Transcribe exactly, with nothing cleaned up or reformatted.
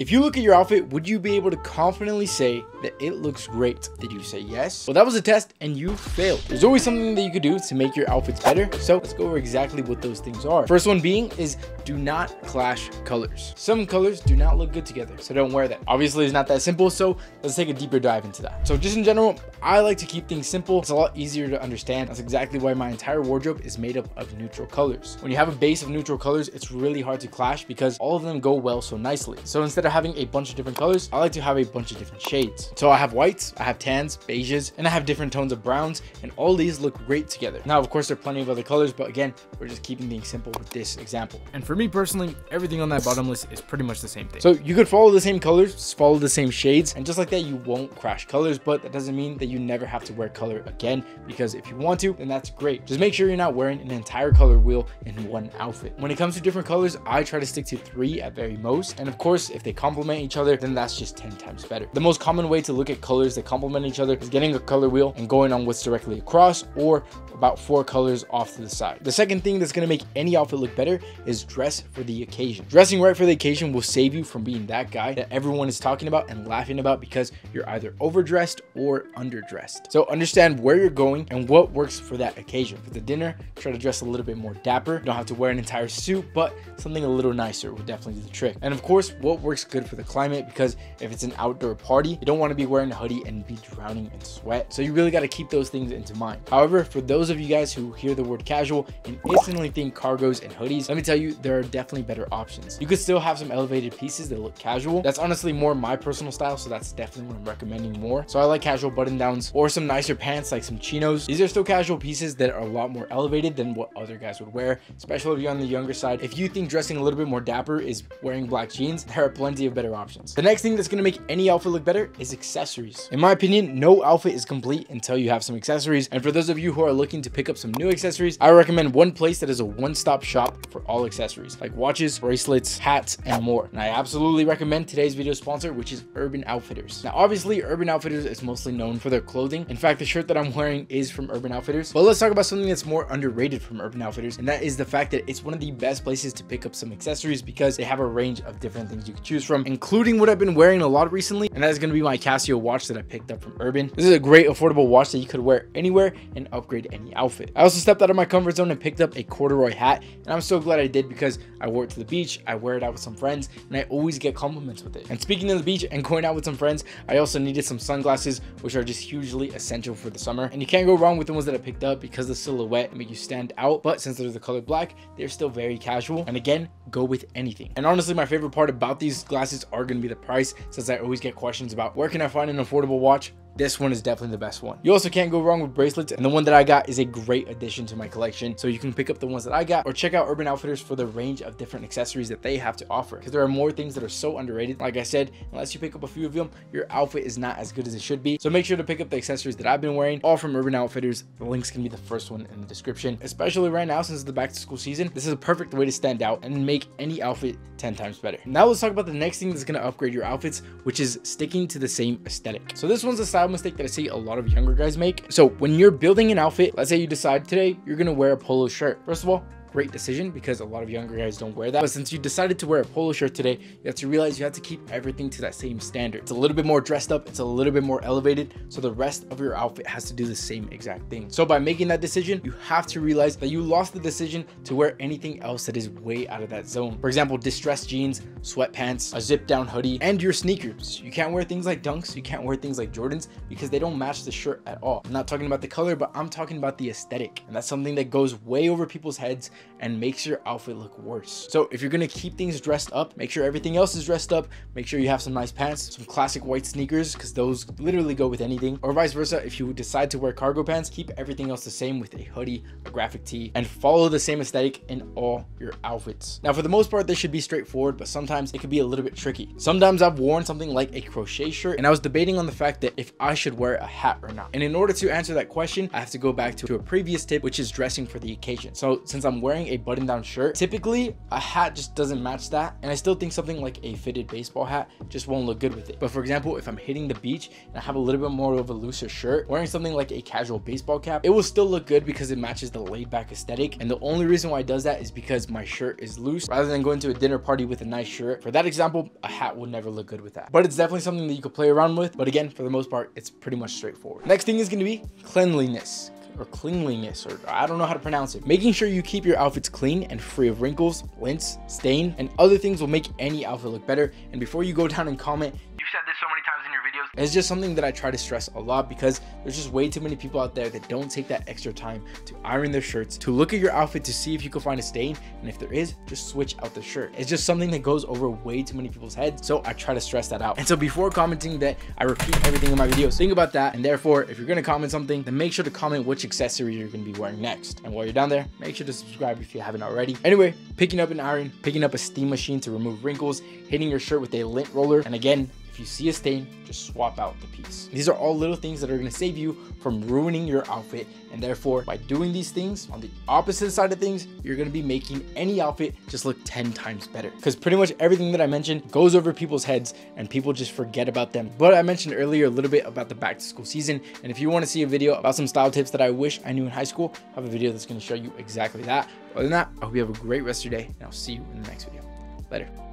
If you look at your outfit, would you be able to confidently say that it looks great? Did you say yes? Well, that was a test and you failed. There's always something that you could do to make your outfits better. So let's go over exactly what those things are. First one being is do not clash colors. Some colors do not look good together, so don't wear them. Obviously, it's not that simple, so let's take a deeper dive into that. So just in general, I like to keep things simple. It's a lot easier to understand. That's exactly why my entire wardrobe is made up of neutral colors. When you have a base of neutral colors, it's really hard to clash because all of them go well so nicely. So instead of having a bunch of different colors, I like to have a bunch of different shades. So I have whites, I have tans, beiges, and I have different tones of browns, and all these look great together. Now, of course, there are plenty of other colors, but again, we're just keeping things simple with this example. And for me personally, everything on that bottom list is pretty much the same thing. So you could follow the same colors, follow the same shades, and just like that, you won't crash colors, but that doesn't mean that you never have to wear color again, because if you want to, then that's great. Just make sure you're not wearing an entire color wheel in one outfit. When it comes to different colors, I try to stick to three at very most. And of course, if they complement each other, then that's just ten times better. The most common way to look at colors that complement each other is getting a color wheel and going on what's directly across, or about four colors off to the side. The second thing that's going to make any outfit look better is dress for the occasion. Dressing right for the occasion will save you from being that guy that everyone is talking about and laughing about because you're either overdressed or underdressed. So understand where you're going and what works for that occasion. For the dinner, try to dress a little bit more dapper. You don't have to wear an entire suit, but something a little nicer will definitely do the trick. And of course, what works good for the climate, because if it's an outdoor party, you don't want to be wearing a hoodie and be drowning in sweat. So you really got to keep those things into mind. However, for those of you guys who hear the word casual and instantly think cargos and hoodies, let me tell you, there are definitely better options. You could still have some elevated pieces that look casual. That's honestly more my personal style, so that's definitely what I'm recommending more. So I like casual button downs or some nicer pants like some chinos. These are still casual pieces that are a lot more elevated than what other guys would wear, especially if you're on the younger side. If you think dressing a little bit more dapper is wearing black jeans, there are plenty of better options. The next thing that's going to make any outfit look better is accessories. In my opinion, no outfit is complete until you have some accessories. And for those of you who are looking to pick up some new accessories, I recommend one place that is a one-stop shop for all accessories, like watches, bracelets, hats, and more. And I absolutely recommend today's video sponsor, which is Urban Outfitters. Now, obviously, Urban Outfitters is mostly known for their clothing. In fact, the shirt that I'm wearing is from Urban Outfitters. But let's talk about something that's more underrated from Urban Outfitters, and that is the fact that it's one of the best places to pick up some accessories because they have a range of different things you can choose from, including what I've been wearing a lot recently, and that is going to be my Casio watch that I picked up from Urban. This is a great affordable watch that you could wear anywhere and upgrade any outfit. I also stepped out of my comfort zone and picked up a corduroy hat, and I'm so glad I did because I wore it to the beach, I wear it out with some friends, and I always get compliments with it. And speaking of the beach and going out with some friends, I also needed some sunglasses, which are just hugely essential for the summer, and you can't go wrong with the ones that I picked up because the silhouette make you stand out, but since they're the color black, they're still very casual, and again, go with anything. And honestly, my favorite part about these glasses are going to be the price, since I always get questions about where can I find an affordable watch. This one is definitely the best one. You also can't go wrong with bracelets, and the one that I got is a great addition to my collection. So you can pick up the ones that I got or check out Urban Outfitters for the range of different accessories that they have to offer, because there are more things that are so underrated. Like I said, unless you pick up a few of them, your outfit is not as good as it should be. So make sure to pick up the accessories that I've been wearing, all from Urban Outfitters. The link's gonna be the first one in the description. Especially right now, since it's the back to school season, this is a perfect way to stand out and make any outfit ten times better. Now let's talk about the next thing that's gonna upgrade your outfits, which is sticking to the same aesthetic. So this one's a style mistake that I see a lot of younger guys make. So when you're building an outfit, let's say you decide today you're gonna wear a polo shirt. First of all, great decision, because a lot of younger guys don't wear that. But since you decided to wear a polo shirt today, you have to realize you have to keep everything to that same standard. It's a little bit more dressed up, it's a little bit more elevated, so the rest of your outfit has to do the same exact thing. So by making that decision, you have to realize that you lost the decision to wear anything else that is way out of that zone. For example, distressed jeans, sweatpants, a zip down hoodie, and your sneakers. You can't wear things like Dunks, you can't wear things like Jordans, because they don't match the shirt at all. I'm not talking about the color, but I'm talking about the aesthetic. And that's something that goes way over people's heads and makes your outfit look worse. So if you're gonna keep things dressed up, make sure everything else is dressed up, make sure you have some nice pants, some classic white sneakers, because those literally go with anything, or vice versa. If you decide to wear cargo pants, keep everything else the same with a hoodie, a graphic tee, and follow the same aesthetic in all your outfits. Now, for the most part, this should be straightforward, but sometimes it could be a little bit tricky. Sometimes I've worn something like a crochet shirt, and I was debating on the fact that if I should wear a hat or not. And in order to answer that question, I have to go back to a previous tip, which is dressing for the occasion. So since I'm wearing a button-down shirt. Typically, a hat just doesn't match that, and I still think something like a fitted baseball hat just won't look good with it. But for example, if I'm hitting the beach and I have a little bit more of a looser shirt, wearing something like a casual baseball cap, it will still look good because it matches the laid-back aesthetic. And the only reason why it does that is because my shirt is loose, rather than going to a dinner party with a nice shirt. For that example, a hat would never look good with that. But it's definitely something that you could play around with. But again, for the most part, it's pretty much straightforward. Next thing is going to be cleanliness. or cleanliness or I don't know how to pronounce it. Making sure you keep your outfits clean and free of wrinkles, lint, stain, and other things will make any outfit look better. And before you go down and comment, "You've said this so many times in your videos," it's just something that I try to stress a lot, because there's just way too many people out there that don't take that extra time to iron their shirts, to look at your outfit to see if you can find a stain, and if there is, just switch out the shirt. It's just something that goes over way too many people's heads, so I try to stress that out. And so before commenting that I repeat everything in my videos, think about that, and therefore if you're going to comment something, then make sure to comment which accessory you're going to be wearing next. And while you're down there, make sure to subscribe if you haven't already. Anyway, picking up an iron, picking up a steam machine to remove wrinkles, hitting your shirt with a lint roller, and again, if you see a stain, just swap out the piece. These are all little things that are going to save you from ruining your outfit, and therefore by doing these things on the opposite side of things, you're going to be making any outfit just look ten times better, because pretty much everything that I mentioned goes over people's heads and people just forget about them. But I mentioned earlier a little bit about the back to school season, and if you want to see a video about some style tips that I wish I knew in high school, I have a video that's going to show you exactly that. Other than that, I hope you have a great rest of your day, and I'll see you in the next video. Later.